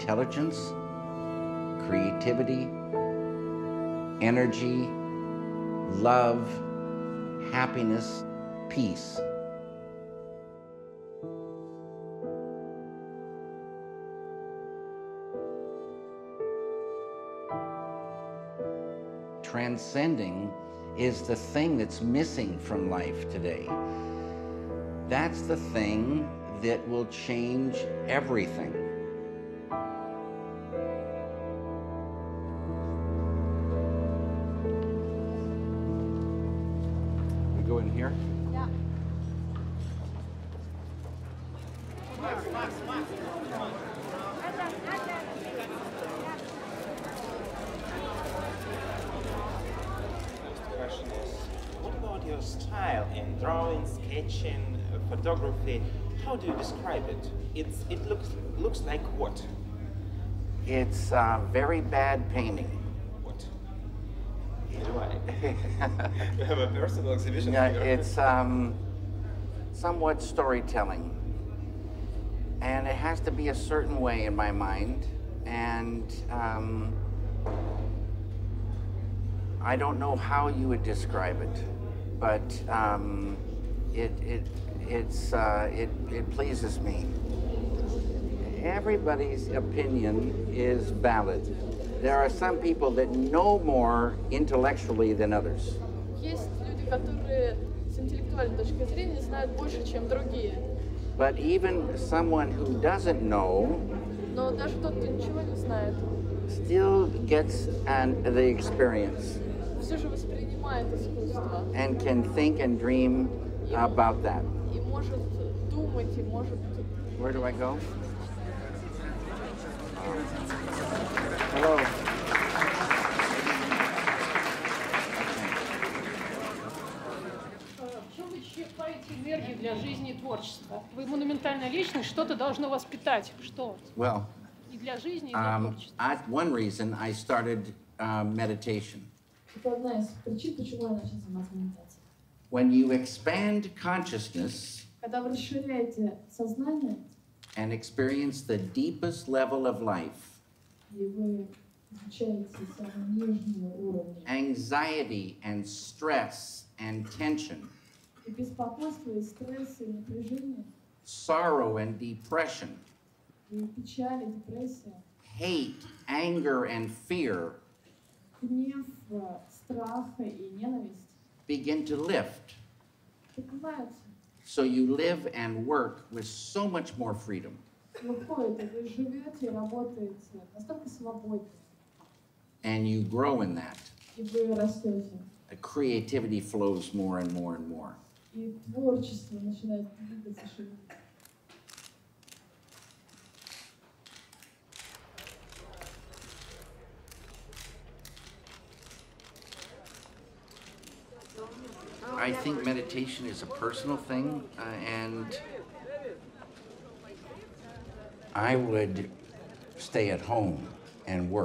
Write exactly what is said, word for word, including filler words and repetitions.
intelligence, creativity, energy, love, happiness, peace. Transcending is the thing that's missing from life today. That's the thing that will change everything. We go in here? Yeah. The question is, what about your style in drawing, sketching, photography? How do you describe it? It's, it looks, looks like what? It's uh, very bad painting. What? Yeah. Do I? You have a personal exhibition no, here. It's um, somewhat storytelling. And it has to be a certain way in my mind. And um, I don't know how you would describe it, but um, it, it It's, uh, it, it pleases me. Everybody's opinion is valid. There are some people that know more intellectually than others. But even someone who doesn't know still gets an, the experience and can think and dream about that. Where do I go? Hello. Чем вы черпаете энергию для жизни и творчества? Вы монументальная личность, что-то должно вас питать. Что? Well, и для жизни, и для творчества. Um, at one reason I started uh, meditation. Это одна из причин, почему я начал заниматься медитацией. When you expand consciousness and experience the deepest level of life, anxiety and stress and tension, sorrow and depression, hate, anger and fear, begin to lift. So you live and work with so much more freedom. And you grow in that. The creativity flows more and more and more. I think meditation is a personal thing, uh, and I would stay at home and work.